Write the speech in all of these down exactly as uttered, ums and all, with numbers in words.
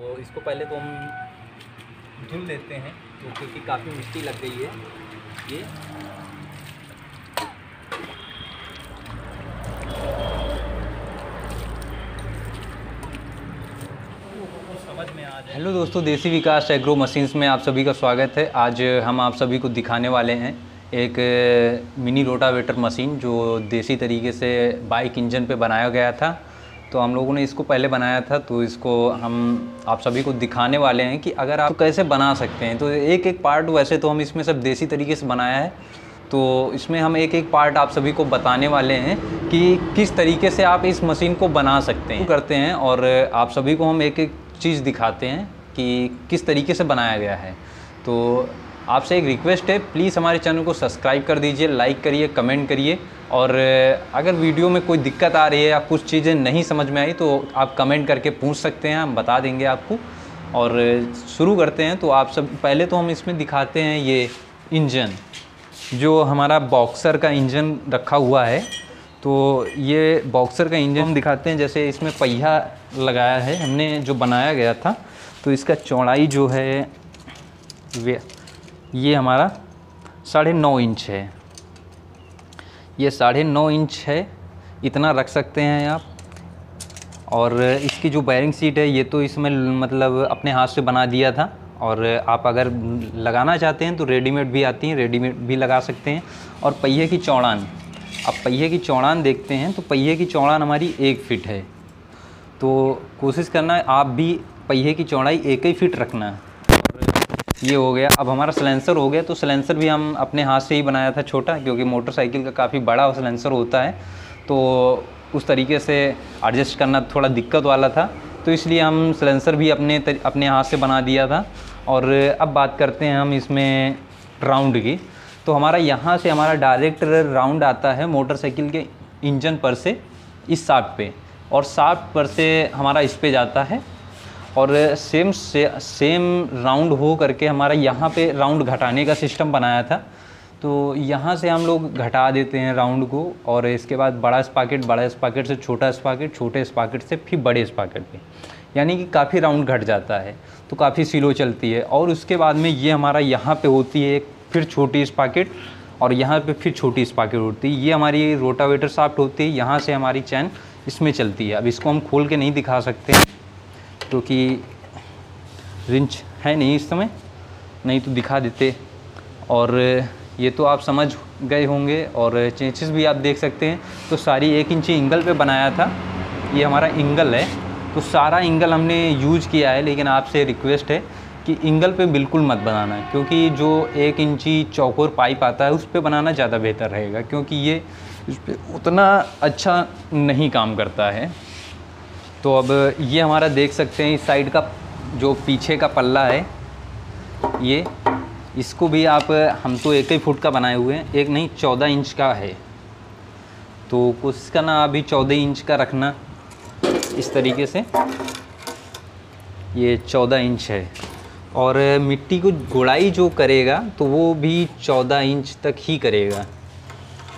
तो इसको पहले तो हम धुल लेते हैं, तो क्योंकि काफ़ी मिट्टी लग गई है। ये हेलो दोस्तों, देसी विकास एग्रो मशीन्स में आप सभी का स्वागत है। आज हम आप सभी को दिखाने वाले हैं एक मिनी रोटावेटर मशीन जो देसी तरीके से बाइक इंजन पे बनाया गया था। तो हम लोगों ने इसको पहले बनाया था, तो इसको हम आप सभी को दिखाने वाले हैं कि अगर आप कैसे बना सकते हैं। तो एक एक पार्ट, वैसे तो हम इसमें सब देसी तरीके से बनाया है, तो इसमें हम एक एक पार्ट आप सभी को बताने वाले हैं कि किस तरीके से आप इस मशीन को बना सकते हैं करते हैं और आप सभी को हम एक एक चीज़ दिखाते हैं कि किस तरीके से बनाया गया है। तो आपसे एक रिक्वेस्ट है, प्लीज़ हमारे चैनल को सब्सक्राइब कर दीजिए, लाइक करिए, कमेंट करिए, और अगर वीडियो में कोई दिक्कत आ रही है या कुछ चीज़ें नहीं समझ में आई तो आप कमेंट करके पूछ सकते हैं, हम बता देंगे आपको। और शुरू करते हैं। तो आप सब पहले तो हम इसमें दिखाते हैं ये इंजन, जो हमारा बॉक्सर का इंजन रखा हुआ है। तो ये बॉक्सर का इंजन हम दिखाते हैं। जैसे इसमें पहिया लगाया है हमने, जो बनाया गया था, तो इसका चौड़ाई जो है वे ये हमारा साढ़े नौ इंच है। ये साढ़े नौ इंच है, इतना रख सकते हैं आप। और इसकी जो बैरिंग सीट है, ये तो इसमें मतलब अपने हाथ से बना दिया था, और आप अगर लगाना चाहते हैं तो रेडीमेड भी आती हैं, रेडीमेड भी लगा सकते हैं। और पहिए की चौड़ान, अब पहिए की चौड़ान देखते हैं, तो पहिए की चौड़ान हमारी एक फ़िट है। तो कोशिश करना है आप भी पहिए की चौड़ाई एक ही फ़िट रखना। और ये हो गया। अब हमारा सलेंसर हो गया, तो सलेंसर भी हम अपने हाथ से ही बनाया था, छोटा, क्योंकि मोटरसाइकिल का काफ़ी बड़ा सलेंसर होता है, तो उस तरीके से एडजस्ट करना थोड़ा दिक्कत वाला था, तो इसलिए हम सलेंसर भी अपने अपने हाथ से बना दिया था। और अब बात करते हैं हम इसमें राउंड की। तो हमारा यहाँ से हमारा डायरेक्ट राउंड आता है मोटरसाइकिल के इंजन पर से इस शाफ्ट पे, और शाफ्ट पर से हमारा इस पे जाता है, और सेम से, सेम राउंड हो करके हमारा यहाँ पे राउंड घटाने का सिस्टम बनाया था। तो यहाँ से हम लोग घटा देते हैं राउंड को, और इसके बाद बड़ा स्पाकेट, बड़ा स्पाकेट से छोटा स्पाकेट, छोटे स्पाकेट से फिर बड़े स्पाकेट पे, यानी कि काफ़ी राउंड घट जाता है, तो काफ़ी स्लो चलती है। और उसके बाद में ये हमारा यहाँ पर होती है एक फिर छोटी स्पाकेट, और यहाँ पे फिर छोटी स्पाकेट होती है। ये हमारी रोटावेटर शाफ्ट होती है, यहाँ से हमारी चैन इसमें चलती है। अब इसको हम खोल के नहीं दिखा सकते क्योंकि तो रिंच है नहीं इस समय, नहीं तो दिखा देते। और ये तो आप समझ गए होंगे, और चेंचेस भी आप देख सकते हैं। तो सारी एक इंची एंगल पे बनाया था, ये हमारा एंगल है, तो सारा एंगल हमने यूज़ किया है। लेकिन आपसे रिक्वेस्ट है कि एंगल पे बिल्कुल मत बनाना, क्योंकि जो एक इंची चौकोर पाइप आता है उस पे बनाना ज़्यादा बेहतर रहेगा, क्योंकि ये उस पे उतना अच्छा नहीं काम करता है। तो अब ये हमारा देख सकते हैं इस साइड का जो पीछे का पल्ला है, ये इसको भी आप, हम तो एक ही फुट का बनाए हुए हैं, एक नहीं चौदह इंच का है, तो कोशिश करना अभी चौदह इंच का रखना। इस तरीके से ये चौदह इंच है, और मिट्टी को गोड़ाई जो करेगा तो वो भी चौदह इंच तक ही करेगा।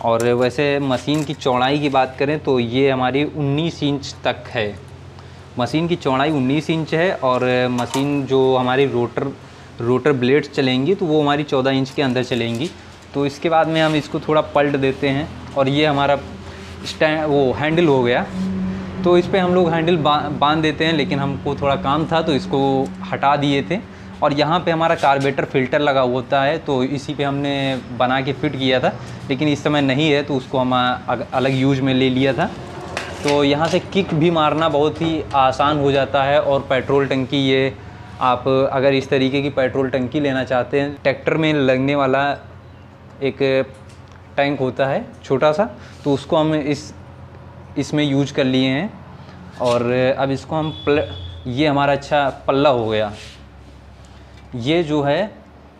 और वैसे मशीन की चौड़ाई की बात करें तो ये हमारी उन्नीस इंच तक है, मशीन की चौड़ाई उन्नीस इंच है। और मशीन जो हमारी रोटर रोटर ब्लेड्स चलेंगी तो वो हमारी चौदह इंच के अंदर चलेंगी। तो इसके बाद में हम इसको थोड़ा पलट देते हैं, और ये हमारा स्टैंड वो हैंडल हो गया, तो इस पर हम लोग हैंडल बांध देते हैं। लेकिन हमको थोड़ा काम था तो इसको हटा दिए थे। और यहाँ पे हमारा कार्बोरेटर फ़िल्टर लगा होता है, तो इसी पे हमने बना के फिट किया था, लेकिन इस समय नहीं है, तो उसको हम अलग यूज में ले लिया था। तो यहाँ से किक भी मारना बहुत ही आसान हो जाता है। और पेट्रोल टंकी, ये आप अगर इस तरीके की पेट्रोल टंकी लेना चाहते हैं, ट्रैक्टर में लगने वाला एक टैंक होता है छोटा सा, तो उसको हम इस इसमें यूज कर लिए हैं। और अब इसको हम प्ल ये हमारा अच्छा पल्ला हो गया। ये जो है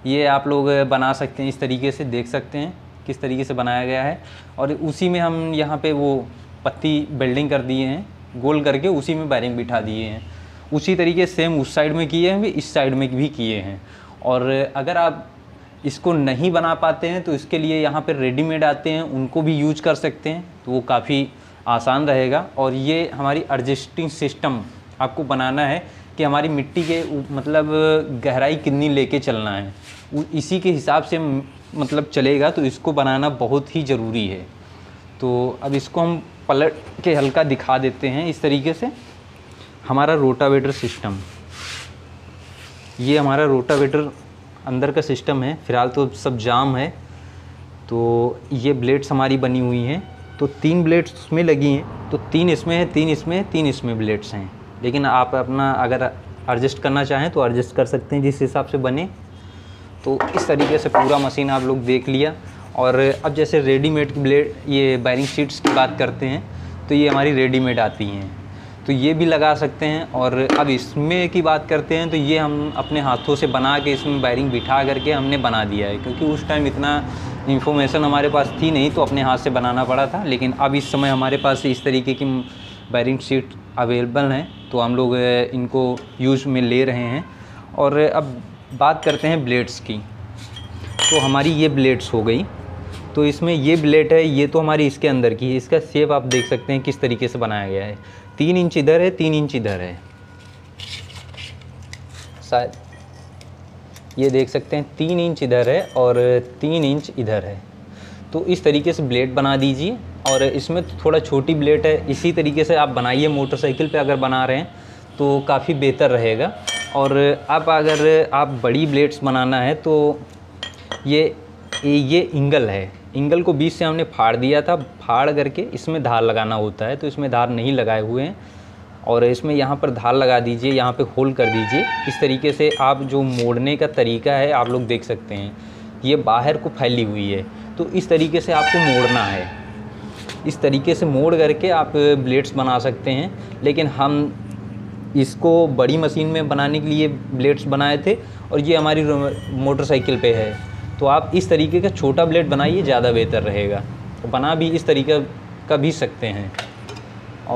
ये आप लोग बना सकते हैं इस तरीके से, देख सकते हैं किस तरीके से बनाया गया है। और उसी में हम यहाँ पे वो पत्ती बेल्डिंग कर दिए हैं, गोल करके उसी में बैरिंग बिठा दिए हैं। उसी तरीके सेम उस साइड में किए हैं, भी इस साइड में भी किए हैं। और अगर आप इसको नहीं बना पाते हैं तो इसके लिए यहाँ पर रेडीमेड आते हैं, उनको भी यूज कर सकते हैं, तो वो काफ़ी आसान रहेगा। और ये हमारी एडजस्टिंग सिस्टम आपको बनाना है कि हमारी मिट्टी के मतलब गहराई कितनी लेके चलना है, इसी के हिसाब से मतलब चलेगा। तो इसको बनाना बहुत ही ज़रूरी है। तो अब इसको हम पलट के हल्का दिखा देते हैं। इस तरीके से हमारा रोटावेटर सिस्टम, ये हमारा रोटावेटर अंदर का सिस्टम है। फ़िलहाल तो सब जाम है। तो ये ब्लेड्स हमारी बनी हुई हैं, तो तीन ब्लेड्स उसमें लगी हैं, तो तीन इसमें है, तीन इसमें, तीन इसमें ब्लेड्स हैं। लेकिन आप अपना अगर एडजस्ट करना चाहें तो एडजस्ट कर सकते हैं जिस हिसाब से बने। तो इस तरीके से पूरा मशीन आप लोग देख लिया। और अब जैसे रेडीमेड ब्लेड ये बैरिंग शीट्स की बात करते हैं, तो ये हमारी रेडीमेड आती हैं, तो ये भी लगा सकते हैं। और अब इसमें की बात करते हैं, तो ये हम अपने हाथों से बना के इसमें बैरिंग बिठा करके हमने बना दिया है, क्योंकि उस टाइम इतना इन्फॉर्मेशन हमारे पास थी नहीं, तो अपने हाथ से बनाना पड़ा था। लेकिन अब इस समय हमारे पास इस तरीके की बैरिंग शीट अवेलेबल हैं, तो हम लोग इनको यूज़ में ले रहे हैं। और अब बात करते हैं ब्लेड्स की, तो हमारी ये ब्लेड्स हो गई। तो इसमें ये ब्लेड है, ये तो हमारी इसके अंदर की है। इसका शेप आप देख सकते हैं किस तरीके से बनाया गया है। तीन इंच इधर है, तीन इंच इधर है, शायद ये देख सकते हैं, तीन इंच इधर है और तीन इंच इधर है। तो इस तरीके से ब्लेड बना दीजिए। और इसमें थोड़ा छोटी ब्लेड है, इसी तरीके से आप बनाइए। मोटरसाइकिल पे अगर बना रहे हैं तो काफ़ी बेहतर रहेगा। और आप अगर आप बड़ी ब्लेड्स बनाना है तो ये ये इंगल है, इंगल को बीच से हमने फाड़ दिया था, फाड़ करके इसमें धार लगाना होता है, तो इसमें धार नहीं लगाए हुए हैं। और इसमें यहाँ पर धार लगा दीजिए, यहाँ पे होल कर दीजिए। इस तरीके से आप जो मोड़ने का तरीका है आप लोग देख सकते हैं, ये बाहर को फैली हुई है, तो इस तरीके से आपको मोड़ना है। इस तरीके से मोड़ करके आप ब्लेड्स बना सकते हैं। लेकिन हम इसको बड़ी मशीन में बनाने के लिए ब्लेड्स बनाए थे, और ये हमारी मोटरसाइकिल पे है। तो आप इस तरीके का छोटा ब्लेड बनाइए, ज़्यादा बेहतर रहेगा। तो बना भी इस तरीके का भी सकते हैं।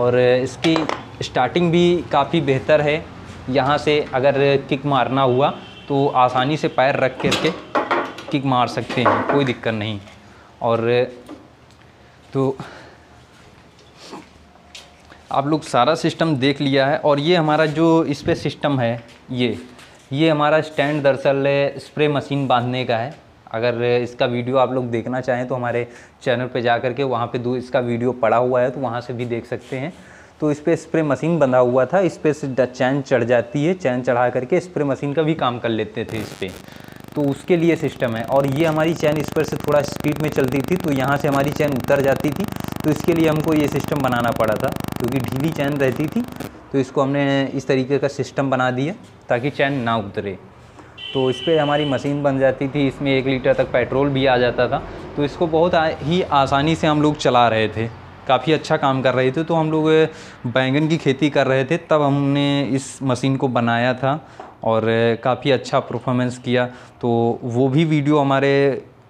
और इसकी स्टार्टिंग भी काफ़ी बेहतर है। यहाँ से अगर किक मारना हुआ तो आसानी से पैर रख करके किक मार सकते हैं, कोई दिक्कत नहीं। और तो आप लोग सारा सिस्टम देख लिया है। और ये हमारा जो इस पे सिस्टम है, ये ये हमारा स्टैंड दरअसल स्प्रे मशीन बांधने का है। अगर इसका वीडियो आप लोग देखना चाहें तो हमारे चैनल पे जा कर के वहाँ पे दो इसका वीडियो पड़ा हुआ है, तो वहाँ से भी देख सकते हैं। तो इस पर स्प्रे मशीन बंधा हुआ था, इस पर चैन चढ़ जाती है, चैन चढ़ा करके स्प्रे मशीन का भी काम कर लेते थे इस पर, तो उसके लिए सिस्टम है। और ये हमारी चैन इस पर से थोड़ा स्पीड में चलती थी, तो यहाँ से हमारी चैन उतर जाती थी, तो इसके लिए हमको ये सिस्टम बनाना पड़ा था, क्योंकि ढीली चैन रहती थी। तो इसको हमने इस तरीके का सिस्टम बना दिया ताकि चैन ना उतरे। तो इस पर हमारी मशीन बन जाती थी, इसमें एक लीटर तक पेट्रोल भी आ जाता था। तो इसको बहुत ही आसानी से हम लोग चला रहे थे, काफ़ी अच्छा काम कर रहे थे। तो हम लोग बैंगन की खेती कर रहे थे, तब हमने इस मशीन को बनाया था, और काफ़ी अच्छा परफॉर्मेंस किया। तो वो भी वीडियो हमारे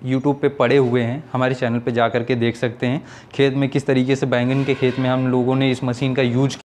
यूट्यूब पे पड़े हुए हैं, हमारे चैनल पे जा कर के देख सकते हैं। खेत में किस तरीके से बैंगन के खेत में हम लोगों ने इस मशीन का यूज